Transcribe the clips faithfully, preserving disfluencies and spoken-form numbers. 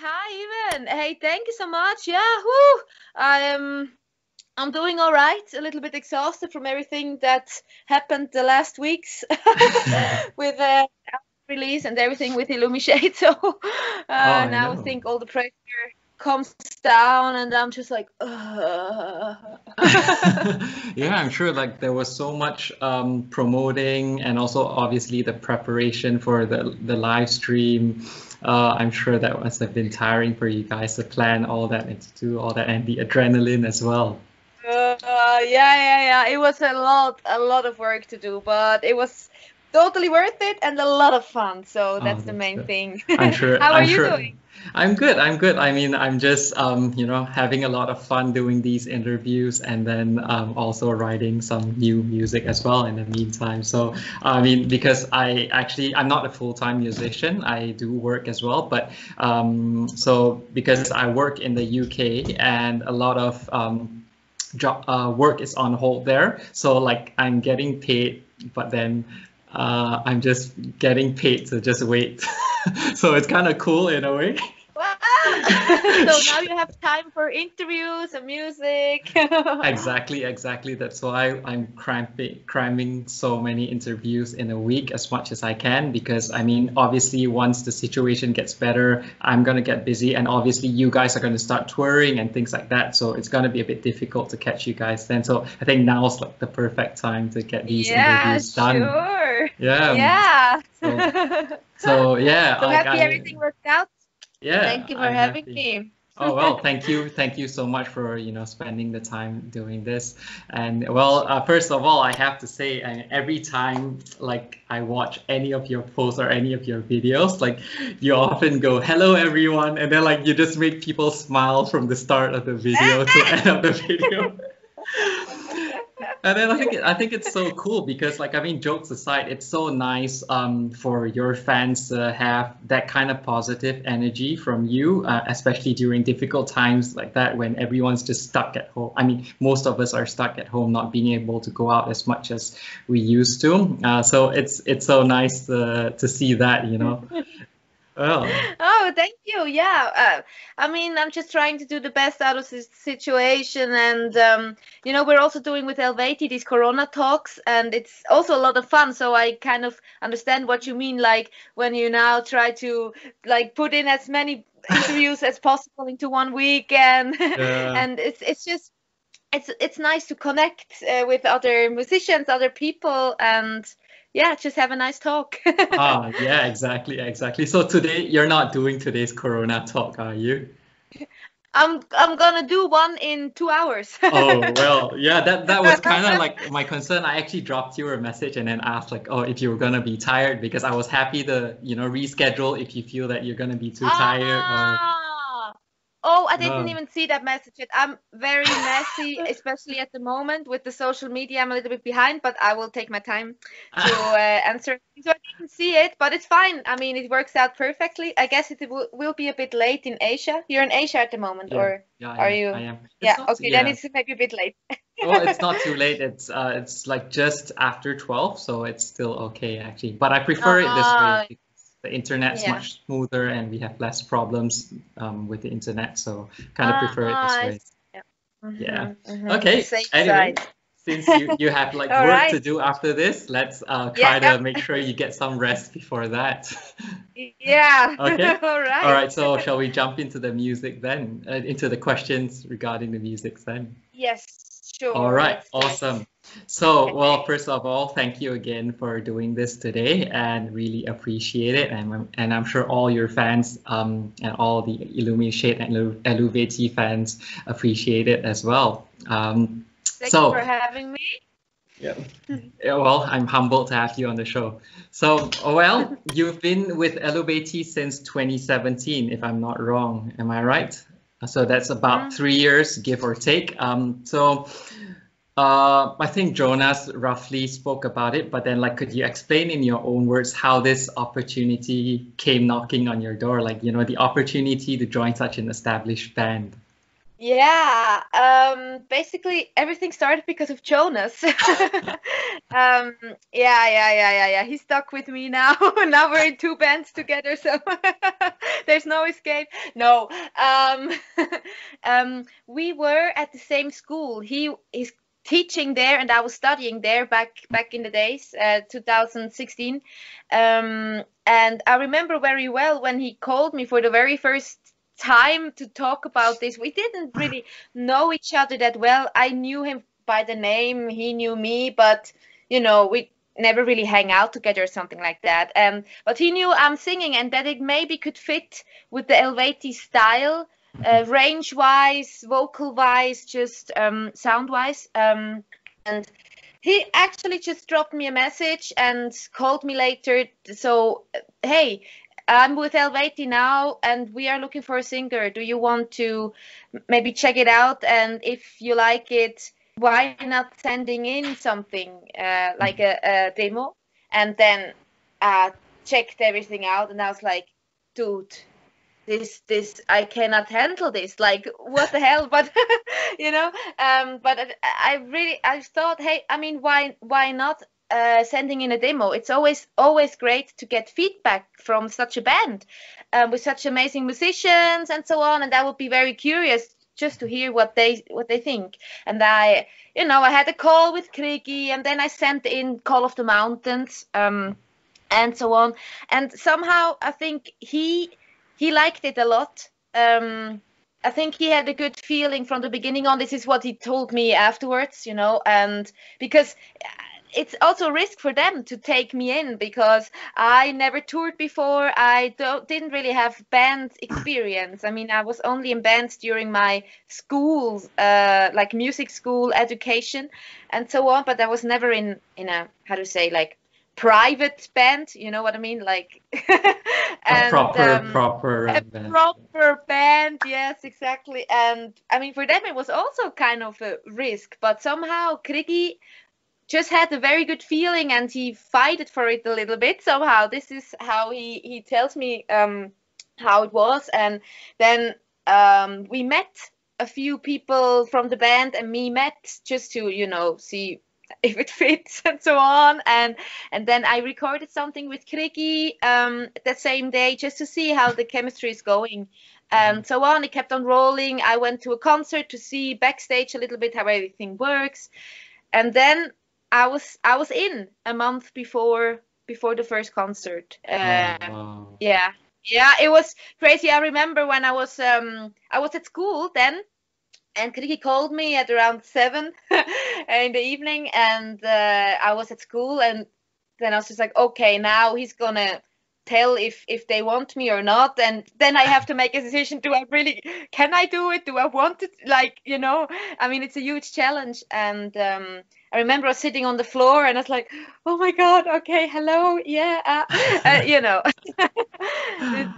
hi, Ivan. Hey, thank you so much. Yeah, whoo. I'm, I'm doing all right. A little bit exhausted from everything that happened the last weeks with the uh, release and everything with Illumishade. So uh, oh, now I, I think all the pressure comes down and I'm just like uh. Yeah, I'm sure like there was so much um promoting and also obviously the preparation for the the live stream. uh I'm sure that must have been tiring for you guys to plan all that and to do all that, and the adrenaline as well. Uh, yeah yeah yeah it was a lot a lot of work to do, but it was totally worth it and a lot of fun, so that's, oh, that's the main good. thing. I'm sure. How are I'm you sure. doing? I'm good, I'm good. I mean, I'm just, um, you know, having a lot of fun doing these interviews and then um, also writing some new music as well in the meantime. So, I mean, because I actually, I'm not a full-time musician, I do work as well, but um, so because I work in the U K and a lot of um, job, uh, work is on hold there. So like I'm getting paid, but then Uh, I'm just getting paid to just wait. So it's kind of cool in a way. Wow. So now you have time for interviews and music. exactly, exactly. That's why I'm cramming, cramming so many interviews in a week as much as I can, because I mean, obviously once the situation gets better, I'm going to get busy and obviously you guys are going to start touring and things like that. So it's going to be a bit difficult to catch you guys then. So I think now's like the perfect time to get these yeah, interviews done. Sure. Yeah, yeah. So, so yeah. So happy I, everything worked out. Yeah, thank you for I'm having happy. me. Oh, well, thank you. Thank you so much for, you know, spending the time doing this. And well, uh, first of all, I have to say, I mean, every time, like, I watch any of your posts or any of your videos, like, you often go, hello, everyone. And then, like, you just make people smile from the start of the video to end of the video. And then I think I think it's so cool because, like, I mean, jokes aside, it's so nice um, for your fans to have that kind of positive energy from you, uh, especially during difficult times like that when everyone's just stuck at home. I mean, most of us are stuck at home, not being able to go out as much as we used to. Uh, so it's it's so nice to, to see that, you know. Oh. oh, thank you. Yeah, uh, I mean, I'm just trying to do the best out of this situation. And, um, you know, we're also doing with Eluveitie these Corona talks, and it's also a lot of fun. So I kind of understand what you mean, like when you now try to like put in as many interviews as possible into one week. And, yeah. and it's, it's just it's it's nice to connect uh, with other musicians, other people, and yeah, just have a nice talk. Ah, yeah, exactly, exactly. So today, you're not doing today's Corona talk, are you? I'm I'm gonna do one in two hours. Oh well, yeah, that that was kind of like my concern. I actually dropped you a message and then asked like, oh, if you were gonna be tired, because I was happy to, you know, reschedule if you feel that you're gonna be too ah. tired. Or... Oh, I didn't no. even see that message yet. I'm very messy, especially at the moment with the social media. I'm a little bit behind, but I will take my time to uh, answer. So I didn't see it, but it's fine. I mean, it works out perfectly. I guess it will, will be a bit late in Asia. You're in Asia at the moment, yeah. or yeah, are am. you? I am. Yeah, not, okay, yeah. Then it's maybe a bit late. Well, it's not too late. It's uh, it's like just after twelve, so it's still okay, actually. But I prefer uh, it this way. The internet's yeah. much smoother and we have less problems um, with the internet, so kind of uh, prefer it this way. Yeah. Mm-hmm, yeah. Mm-hmm. Okay. Anyway, since you, you have like work right. to do after this, let's uh, try yeah. to make sure you get some rest before that. Yeah. Okay. All right. All right. So shall we jump into the music then? Uh, into the questions regarding the music then? Yes. Sure. All right. Let's awesome. Try. So, well, first of all, thank you again for doing this today and really appreciate it. And, and I'm sure all your fans um, and all the Illumishade and Eluveitie fans appreciate it as well. Um, Thank so, you for having me. Yeah. yeah, well, I'm humbled to have you on the show. So, well, you've been with Eluveitie since twenty seventeen, if I'm not wrong. Am I right? So that's about three years, give or take. Um, so... Uh, I think Jonas roughly spoke about it, but then like, could you explain in your own words how this opportunity came knocking on your door? Like, you know, the opportunity to join such an established band. Yeah, um, basically everything started because of Jonas. um, yeah, yeah, yeah, yeah, yeah. He's stuck with me now. Now we're in two bands together, so There's no escape. No. Um, um, we were at the same school. He is teaching there and I was studying there back back in the days, uh, two thousand sixteen. Um, and I remember very well when he called me for the very first time to talk about this. We didn't really know each other that well. I knew him by the name. He knew me, but, you know, we never really hang out together or something like that. Um, but he knew I'm singing and that it maybe could fit with the Eluveitie style, uh, range-wise, vocal-wise, just um, sound-wise. Um, and he actually just dropped me a message and called me later. So, hey, I'm with Eluveitie now and we are looking for a singer. Do you want to maybe check it out? And if you like it, why not sending in something uh, like a, a demo? And then I uh, checked everything out and I was like, dude, this, this, I cannot handle this. Like, what the hell? But, you know, um, but I, I really, I thought, hey, I mean, why, why not uh, sending in a demo? It's always, always great to get feedback from such a band uh, with such amazing musicians and so on. And I would be very curious just to hear what they what they think. And I, you know, I had a call with Kriegi and then I sent in Call of the Mountains um, and so on. And somehow I think he he liked it a lot. Um, I think he had a good feeling from the beginning on. This is what he told me afterwards, you know, and because it's also a risk for them to take me in because I never toured before. I don't, didn't really have band experience. I mean, I was only in bands during my school, uh, like music school education and so on. But I was never in, in a, how to say, like private band. You know what I mean? Like and, a proper, um, proper, a band. proper band. Yes, exactly. And I mean, for them, it was also kind of a risk, but somehow Kriegi just had a very good feeling and he fighted for it a little bit somehow. This is how he, he tells me um, how it was. And then um, we met a few people from the band and me met just to, you know, see if it fits and so on. And and then I recorded something with Kriegi um, the same day just to see how the chemistry is going and so on. It kept on rolling. I went to a concert to see backstage a little bit how everything works. And then I was I was in a month before before the first concert. Uh, oh, wow. Yeah, yeah, it was crazy. I remember when I was um, I was at school then, and Kriegi called me at around seven in the evening, and uh, I was at school, and then I was just like, okay, now he's gonna tell if if they want me or not, and then I have to make a decision. Do I really can I do it? Do I want it? Like, you know, I mean, it's a huge challenge, and. Um, I remember I was sitting on the floor and I was like, oh my God, okay, hello, yeah, uh, uh, you know.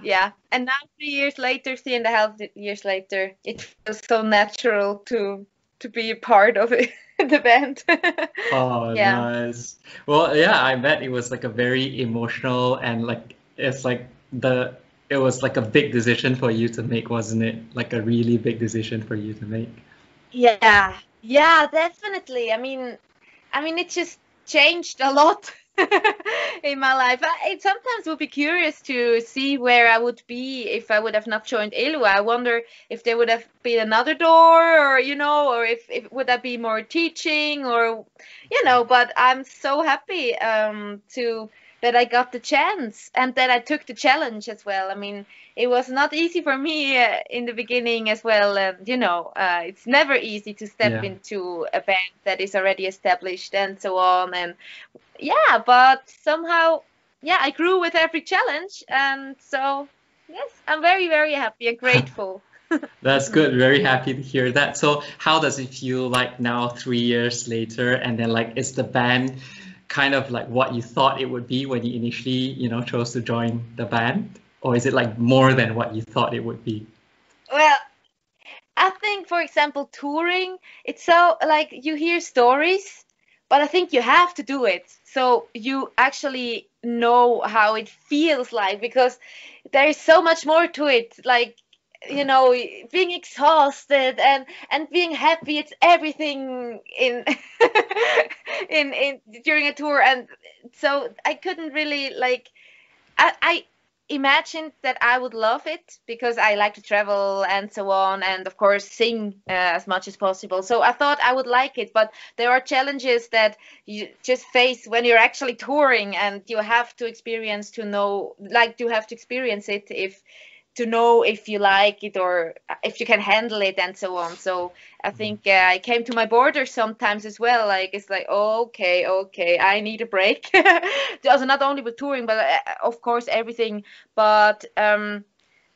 Yeah, and now three years later, three and a half years later, it feels so natural to to be a part of it, the band. Oh, yeah. Nice. Well, yeah, I bet it was like a very emotional and like, it's like the, it was like a big decision for you to make, wasn't it? Like a really big decision for you to make. Yeah. Yeah, definitely. I mean, I mean, it just changed a lot in my life. I it sometimes would be curious to see where I would be if I would have not joined Elu. I wonder if there would have been another door, or you know, or if, if would I be more teaching, or you know. But I'm so happy um, to that I got the chance and that I took the challenge as well. I mean, it was not easy for me uh, in the beginning as well. And, you know, uh, it's never easy to step yeah. into a band that is already established and so on. And yeah, but somehow, yeah, I grew with every challenge. And so, yes, I'm very, very happy and grateful. That's good. Very happy to hear that. So how does it feel like now three years later? And then like, is the band kind of like what you thought it would be when you initially, you know, chose to join the band? Or is it like more than what you thought it would be? Well, I think, for example, touring, it's so like you hear stories, but I think you have to do it. So you actually know how it feels like, because there is so much more to it. Like, you know, being exhausted and and being happy, it's everything in in in during a tour. And so I couldn't really like I I imagined that I would love it because I like to travel and so on, and of course sing uh, as much as possible. So I thought I would like it, but there are challenges that you just face when you're actually touring, and you have to experience to know, like you have to experience it if to know if you like it or if you can handle it and so on. So I think uh, I came to my border sometimes as well. Like, it's like, okay, okay, I need a break. Also not only with touring, but uh, of course everything. But um,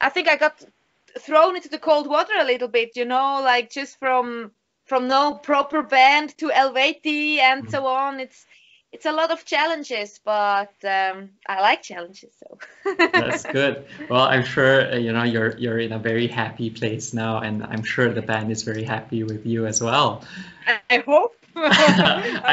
I think I got thrown into the cold water a little bit, you know, like just from from no proper band to Eluveitie and mm-hmm. so on. It's It's a lot of challenges, but um, I like challenges. So that's good. Well, I'm sure uh, you know you're you're in a very happy place now, and I'm sure the band is very happy with you as well. I hope. I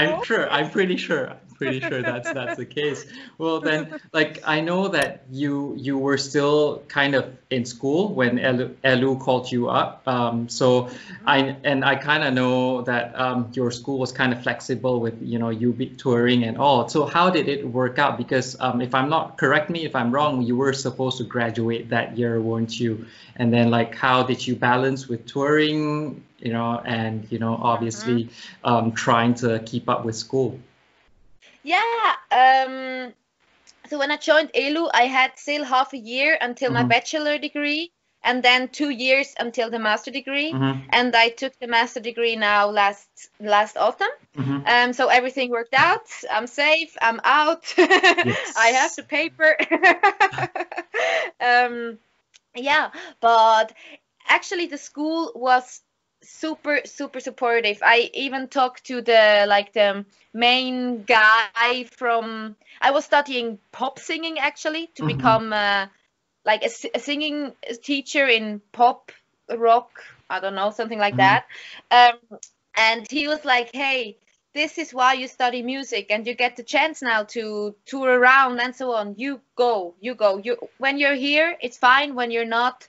I'm hope. sure. I'm pretty sure. I'm pretty sure that's that's the case. Well, then, like I know that you you were still kind of in school when Elu, Elu called you up. Um, so mm-hmm. I and I kind of know that um, your school was kind of flexible with you know you be touring and all. So how did it work out? Because um, if I'm not correct me if I'm wrong, you were supposed to graduate that year, weren't you? And then like how did you balance with touring? You know, and you know, obviously, mm-hmm. um, trying to keep up with school. Yeah. Um, so when I joined Elu, I had still half a year until mm-hmm. my bachelor degree, and then two years until the master degree. Mm-hmm. And I took the master degree now last last autumn. Mm-hmm. Um, so everything worked out. I'm safe. I'm out. Yes. I have the paper. um, yeah, but actually, the school was super super supportive. I even talked to the like the main guy from I was studying pop singing actually to mm-hmm. become uh, like a, a singing teacher in pop rock, I don't know, something like mm-hmm. that. Um, and he was like, hey, this is why you study music, and you get the chance now to tour around and so on. You go, you go, you when you're here it's fine, when you're not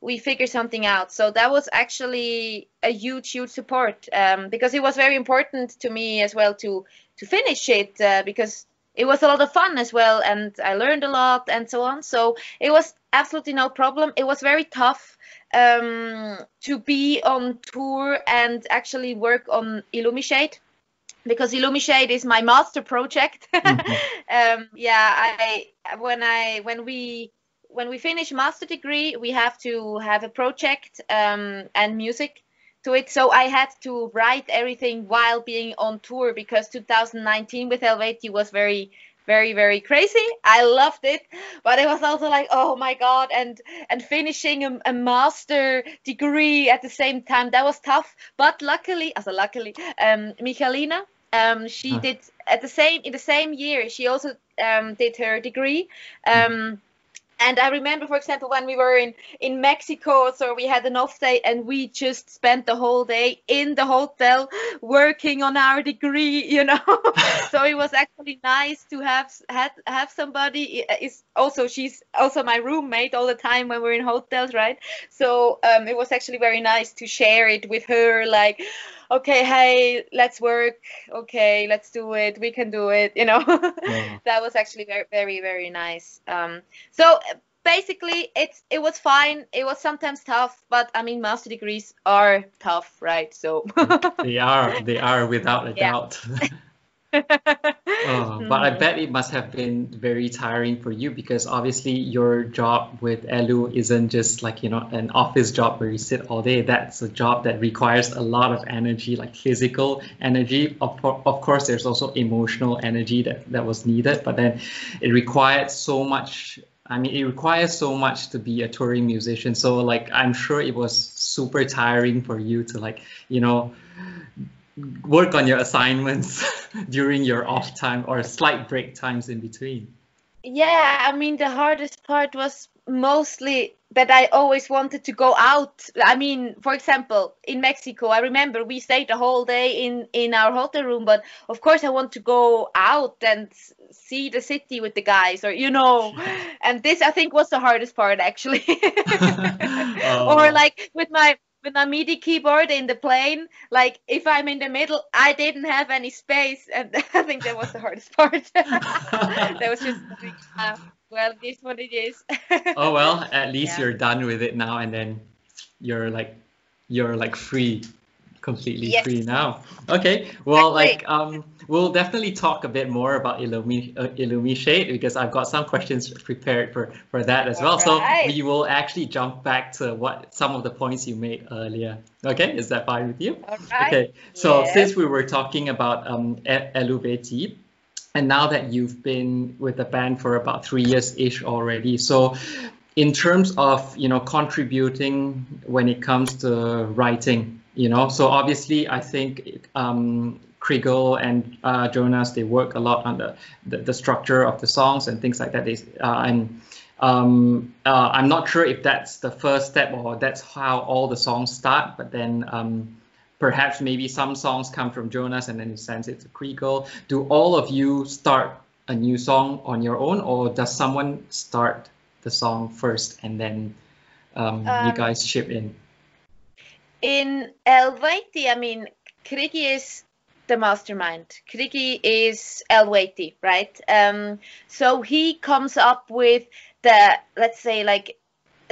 we figure something out. So that was actually a huge, huge support um, because it was very important to me as well to to finish it uh, because it was a lot of fun as well, and I learned a lot and so on. So it was absolutely no problem. It was very tough um, to be on tour and actually work on Illumishade, because Illumishade is my master project. Mm-hmm. um, yeah, I when I when we. When we finish master degree, we have to have a project um, and music to it. So I had to write everything while being on tour, because two thousand nineteen with Eluveitie was very, very, very crazy. I loved it, but it was also like, oh my God, and and finishing a, a master degree at the same time, that was tough. But luckily, also luckily, um, Michalina, um, she huh. did at the same in the same year. She also um, did her degree. Um, And I remember, for example, when we were in, in Mexico, so we had an off day and we just spent the whole day in the hotel working on our degree, you know. So it was actually nice to have had, have somebody. Is also she's also my roommate all the time when we're in hotels, right? So um, it was actually very nice to share it with her, like, okay, hey, let's work. Okay, let's do it. We can do it. You know, yeah. That was actually very, very, very nice. Um, so basically, it's it was fine. It was sometimes tough, but I mean, master degrees are tough, right? So they are. They are without a yeah. doubt. Oh, but I bet it must have been very tiring for you, because obviously your job with Elu isn't just like, you know, an office job where you sit all day. That's a job that requires a lot of energy, like physical energy. Of, of course, there's also emotional energy that, that was needed, but then it required so much. I mean, it requires so much to be a touring musician. So like, I'm sure it was super tiring for you to like, you know, work on your assignments during your off time or slight break times in between. Yeah, I mean, the hardest part was mostly that I always wanted to go out. I mean, for example, in Mexico, I remember we stayed the whole day in, in our hotel room, but of course I want to go out and see the city with the guys, or, you know, and this I think was the hardest part actually. Oh. Or like with my With my MIDI keyboard in the plane, like if I'm in the middle, I didn't have any space, and I think that was the hardest part. That was just uh, Well, this is what it is. Oh, well, at least yeah. you're done with it now, and then you're like, you're like free, completely yes. free now. Okay, well, exactly. like, um, we'll definitely talk a bit more about Illumi uh, Illumishade, because I've got some questions prepared for, for that as well. Right. So we will actually jump back to what some of the points you made earlier. Okay, is that fine with you? Right. Okay, so yeah. since we were talking about um, Eluveitie, and now that you've been with the band for about three years-ish already, so in terms of, you know, contributing when it comes to writing, you know, so obviously I think um, Kriegi and uh, Jonas, they work a lot on the, the, the structure of the songs and things like that. They, uh, and um, uh, I'm not sure if that's the first step or that's how all the songs start, but then um, perhaps maybe some songs come from Jonas and then he sends it to Kriegi. Do all of you start a new song on your own, or does someone start the song first and then um, um, you guys ship in? In Eluveitie, I mean, Kriegi is the mastermind. Kriegi is Eluveitie, right? Um, so he comes up with the, let's say, like,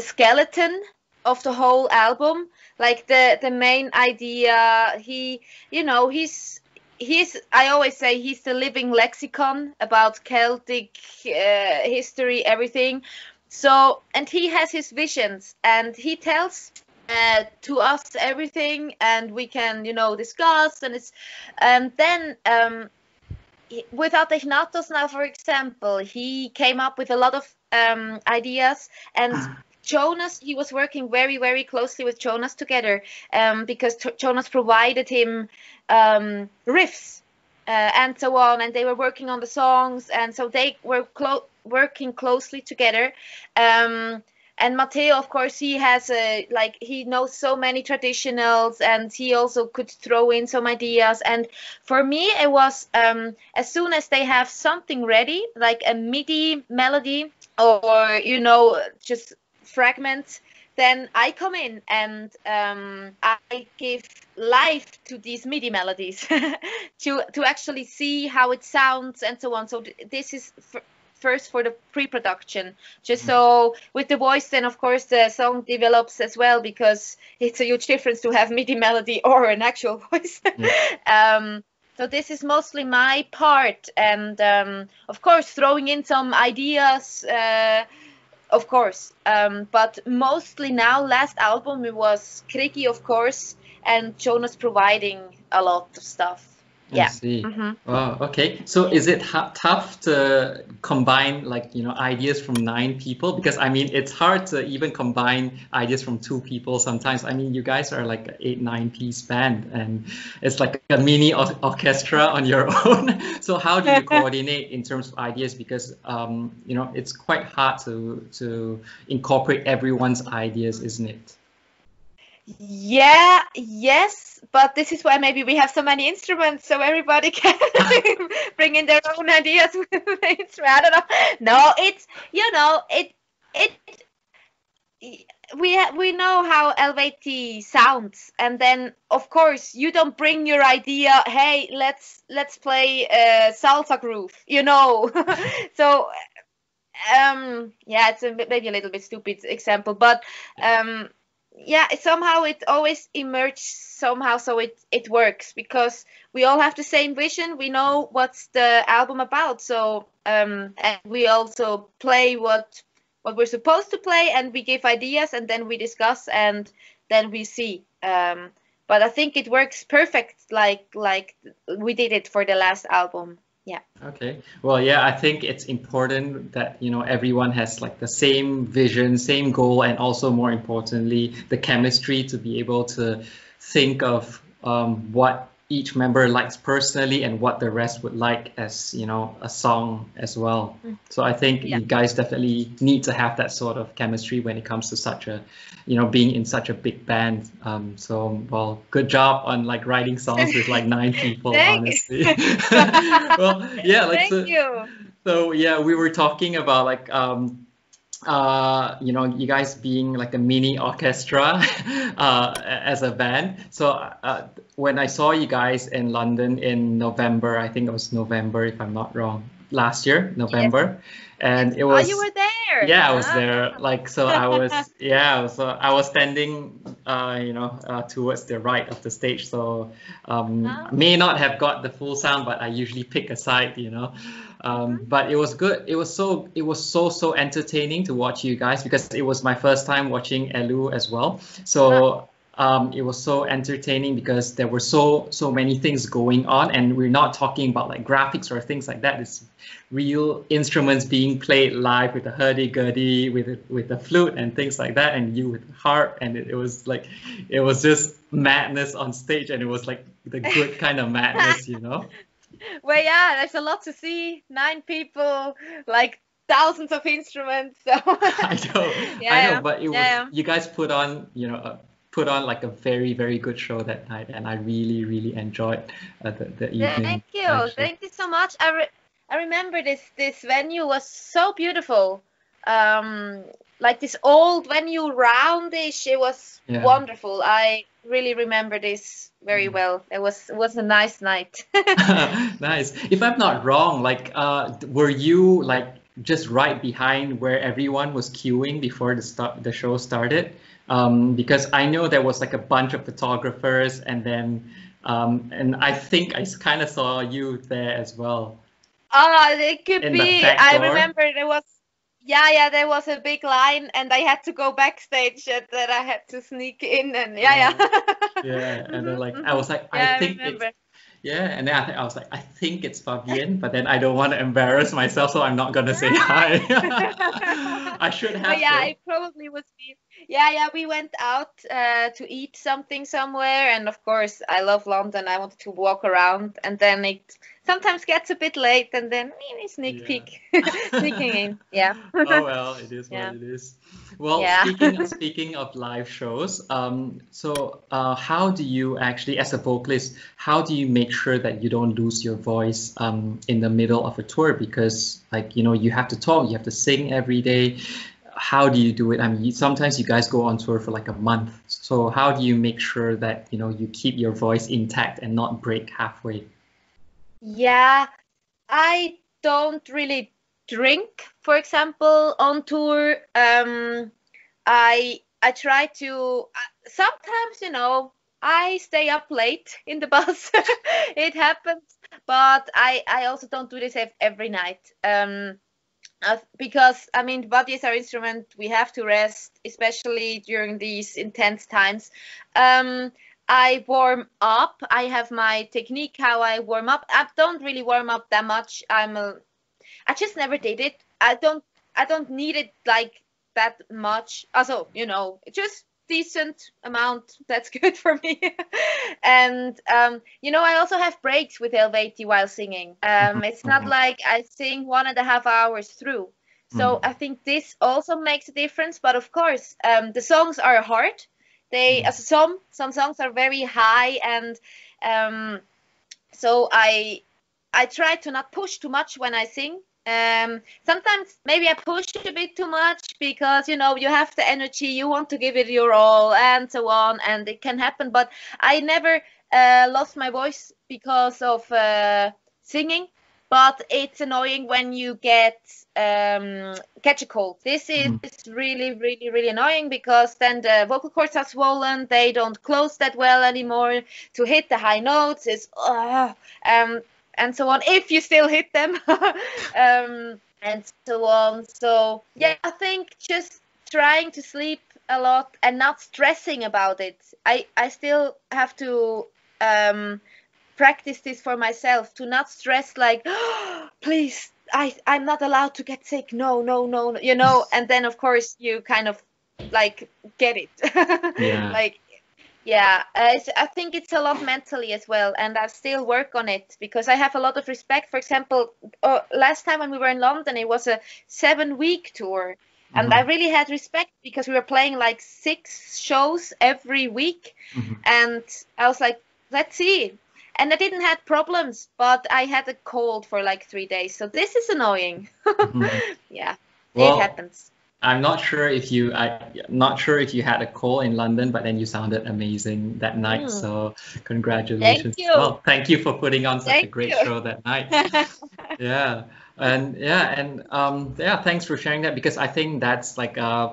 skeleton of the whole album, like the the main idea. He, you know, he's he's. I always say he's the living lexicon about Celtic uh, history, everything. So, and he has his visions, and he tells Uh, to us everything, and we can, you know, discuss, and it's and then um with Atechnatos now, for example, he came up with a lot of um ideas, and Jonas, he was working very very closely with Jonas together, um because t Jonas provided him um riffs uh, and so on, and they were working on the songs, and so they were clo working closely together. um And Matteo, of course, he has a, like, he knows so many traditionals, and he also could throw in some ideas. And for me, it was, um, as soon as they have something ready, like a MIDI melody or, you know, just fragments, then I come in and um, I give life to these MIDI melodies to, to actually see how it sounds and so on. So th this is... For first for the pre-production, just so with the voice, then of course the song develops as well, because it's a huge difference to have MIDI melody or an actual voice. Yeah. um, so this is mostly my part, and um, of course throwing in some ideas, uh, of course, um, but mostly now, last album, it was Kriegi, of course, and Jonas providing a lot of stuff. I yeah. see. Mm-hmm. Wow. Okay. So is it tough to combine, like, you know, ideas from nine people? Because I mean, it's hard to even combine ideas from two people sometimes. I mean, you guys are like an eight, nine piece band, and it's like a mini or orchestra on your own. So how do you coordinate in terms of ideas? Because, um, you know, it's quite hard to, to incorporate everyone's ideas, isn't it? Yeah, yes, but this is why maybe we have so many instruments, so everybody can bring in their own ideas. I don't know. No, it's, you know, it it we we know how Eluveitie sounds, and then of course you don't bring your idea, hey, let's let's play a salsa groove, you know. So um yeah, it's a, maybe a little bit stupid example, but um yeah, somehow it always emerges somehow, so it it works, because we all have the same vision, we know what's the album about, so um and we also play what what we're supposed to play, and we give ideas, and then we discuss, and then we see. Um but I think it works perfect, like like we did it for the last album. Yeah. Okay. Well, yeah, I think it's important that, you know, everyone has like the same vision, same goal, and also more importantly, the chemistry to be able to think of um, what each member likes personally and what the rest would like as, you know, a song as well. Mm. So I think yeah. you guys definitely need to have that sort of chemistry when it comes to such a, you know, being in such a big band. Um, so, well, good job on like writing songs with like nine people, honestly. Well, yeah, like, thank so, you. So yeah, we were talking about like, um, Uh, you know, you guys being like a mini orchestra uh, as a band. So uh, when I saw you guys in London in November, I think it was November if I'm not wrong, last year, November, yes. And it was. Oh, you were there. Yeah, I was there. Like so, I was. Yeah, so I was standing, uh, you know, uh, towards the right of the stage. So um, oh. may not have got the full sound, but I usually pick a side, you know. Um, but it was good. It was so. It was so so entertaining to watch you guys because it was my first time watching Elu as well. So. Um, it was so entertaining because there were so so many things going on, and we're not talking about like graphics or things like that. It's real instruments being played live with the hurdy-gurdy, with with the flute and things like that, and you with the harp, and it, it was like it was just madness on stage, and it was like the good kind of madness, you know. Well, yeah, there's a lot to see. Nine people, like. Thousands of instruments. So. I know, yeah, I know, but it was, yeah. you guys put on, you know, uh, put on like a very, very good show that night, and I really, really enjoyed uh, the, the evening. Thank you, actually. Thank you so much. I re I remember this this venue was so beautiful, um, like this old venue, roundish. It was yeah. wonderful. I really remember this very well. It was it was a nice night. Nice. If I'm not wrong, like, uh, were you like just right behind where everyone was queuing before the start, the show started, um, because I know there was like a bunch of photographers, and then um, and I think I kind of saw you there as well. Ah, oh, it could be. I remember there was, yeah, yeah, there was a big line, and I had to go backstage, and then I had to sneak in, and yeah, yeah. Yeah, and then like I was like, yeah, I, I think it's. Yeah, and then I, th I was like, I think it's Fabienne, but then I don't want to embarrass myself, so I'm not going to say hi. I should have. But yeah, to. It probably was me. Yeah, yeah, we went out uh, to eat something somewhere, and of course, I love London. I wanted to walk around, and then it sometimes gets a bit late, and then sneak yeah. peek, sneaking in. Yeah. Oh well, it is yeah. what it is. Well, yeah. speaking of, speaking of live shows, um, so uh, how do you actually, as a vocalist, how do you make sure that you don't lose your voice um, in the middle of a tour? Because, like, you know, you have to talk, you have to sing every day. How do you do it? I mean, sometimes you guys go on tour for like a month. So how do you make sure that, you know, you keep your voice intact and not break halfway? Yeah, I don't really drink, for example, on tour. Um, I I try to uh, sometimes, you know, I stay up late in the bus. It happens, but I I also don't do this every night. Um, Uh, because, I mean, the body is our instrument, we have to rest, especially during these intense times. Um, I warm up, I have my technique how I warm up. I don't really warm up that much. I'm a, I just never did it. I don't, I don't need it like that much. Also, you know, just decent amount, that's good for me. And um you know, I also have breaks with Eluveitie while singing. Um it's not like I sing one and a half hours through, so mm. I think this also makes a difference. But of course, um the songs are hard. They mm. uh, some some songs are very high, and um so I I try to not push too much when I sing. Um, sometimes maybe I push a bit too much because, you know, you have the energy, you want to give it your all and so on, and it can happen. But I never uh, lost my voice because of uh, singing, but it's annoying when you get um, catch a cold. This is mm. really, really, really annoying because then the vocal cords are swollen, they don't close that well anymore. To hit the high notes is... Uh, um, and so on, if you still hit them, um, and so on. So yeah, I think just trying to sleep a lot and not stressing about it. I, I still have to um, practice this for myself, to not stress like, oh, please, I, I'm not allowed to get sick. No, no, no, no, you know, and then of course you kind of like get it. Yeah. Like, yeah, uh, I think it's a lot mentally as well, and I still work on it because I have a lot of respect. For example, uh, last time when we were in London, it was a seven-week tour, mm-hmm. and I really had respect because we were playing like six shows every week, mm-hmm. and I was like, let's see. And I didn't have problems, but I had a cold for like three days, so this is annoying. Mm-hmm. Yeah, well, it happens. I'm not sure if you, I, not sure if you had a call in London, but then you sounded amazing that night. Mm. So congratulations! Thank you. Well, thank you for putting on such thank a great you. show that night. Yeah. And yeah, and um, yeah, thanks for sharing that, because I think that's like uh,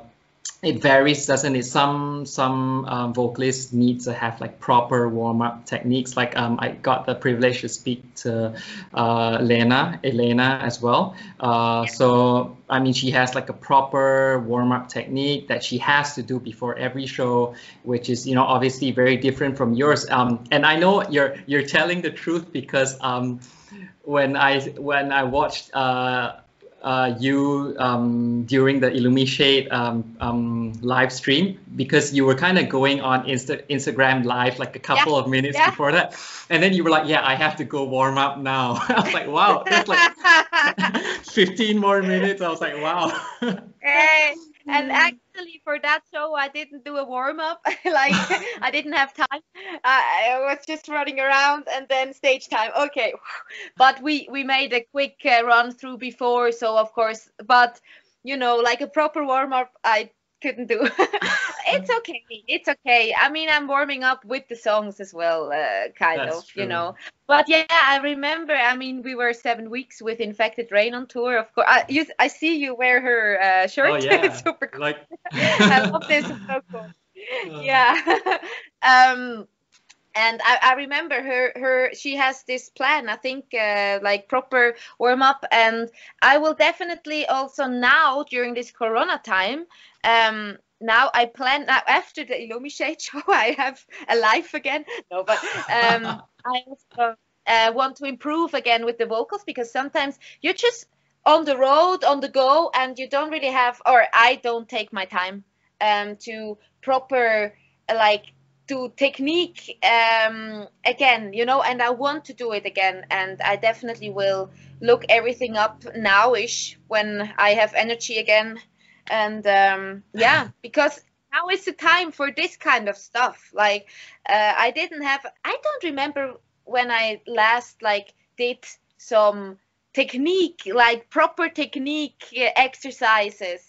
it varies, doesn't it? Some some um, vocalists need to have like proper warm up techniques. Like um, I got the privilege to speak to uh, Elena, Elena as well. Uh, so I mean, she has like a proper warm up technique that she has to do before every show, which is, you know, obviously very different from yours. Um, and I know you're you're telling the truth, because um. When I when I watched uh, uh, you um, during the Illumishade um, um, live stream, because you were kind of going on Insta Instagram live like a couple yeah. of minutes yeah. before that, and then you were like, "Yeah, I have to go warm up now." I was like, "Wow, that's like fifteen more minutes." I was like, "Wow." Hey, and actually, for that show, I didn't do a warm up. Like I didn't have time. Uh, I was just running around, and then stage time. Okay, but we we made a quick uh, run through before, so of course. But you know, like a proper warm up, I couldn't do. It's okay. It's okay. I mean, I'm warming up with the songs as well, uh, kind That's of, true. You know. But yeah, I remember. I mean, we were seven weeks with Infected Rain on tour. Of course, I, you, I see you wear her uh, shirt. Oh, yeah. It's super cool. Like... I love this. It's so cool. Uh... Yeah. um, and I, I remember her. Her she has this plan. I think uh, like proper warm up. And I will definitely also now during this Corona time. Um, Now I plan, now after the Illumishade show, I have a life again. No, but um, I also, uh, want to improve again with the vocals, because sometimes you're just on the road, on the go, and you don't really have, or I don't take my time um, to proper, like, to technique um, again, you know, and I want to do it again. And I definitely will look everything up now-ish when I have energy again. And um yeah, because now is the time for this kind of stuff. Like uh, I didn't have I don't remember when I last like did some technique, like proper technique exercises,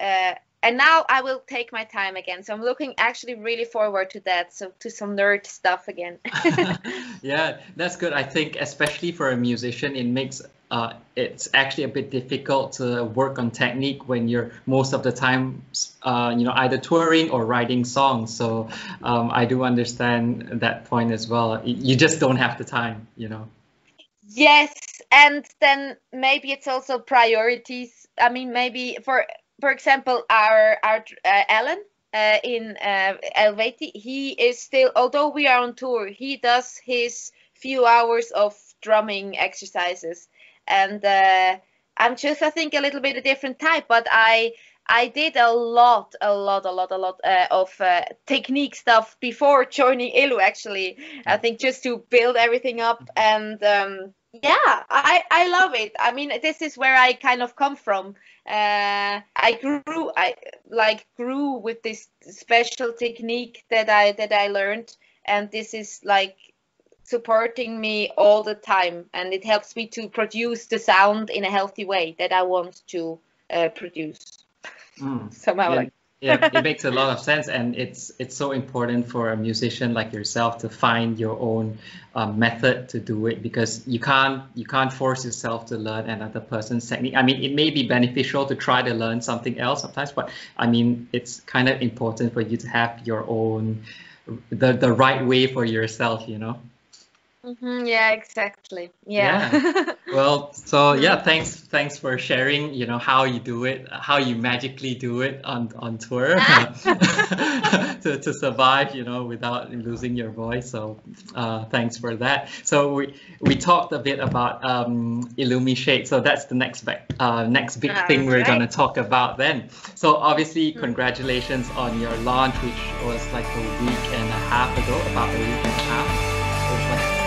uh and now I will take my time again. So I'm looking actually really forward to that, so to some nerd stuff again. Yeah, that's good. I think especially for a musician, it makes Uh, it's actually a bit difficult to work on technique when you're most of the time, uh, you know, either touring or writing songs. So um, I do understand that point as well. You just don't have the time, you know. Yes, and then maybe it's also priorities. I mean, maybe for for example, our our uh, Alan uh, in uh, Eluveitie, he is still, although we are on tour, he does his few hours of drumming exercises. And uh, I'm just, I think, a little bit a different type, but I I did a lot, a lot, a lot, a lot uh, of uh, technique stuff before joining Illu, actually. I think just to build everything up. And um, yeah, I, I love it. I mean, this is where I kind of come from. Uh, I grew, I like grew with this special technique that I that I learned, and this is like supporting me all the time, and it helps me to produce the sound in a healthy way that I want to uh, produce. Mm. Somehow, yeah, like. Yeah, it makes a lot of sense, and it's it's so important for a musician like yourself to find your own uh, method to do it, because you can't you can't force yourself to learn another person's technique. I mean, it may be beneficial to try to learn something else sometimes, but I mean, it's kind of important for you to have your own the the right way for yourself, you know. Mm-hmm, yeah, exactly. Yeah. Yeah. Well, so yeah, thanks, thanks for sharing. You know how you do it, how you magically do it on on tour to to survive, you know, without losing your voice. So uh, thanks for that. So we we talked a bit about um, Illumishade. So that's the next uh, next big All thing right. we're gonna talk about then. So obviously, mm-hmm. congratulations on your launch, which was like a week and a half ago, about a week and a half. It was like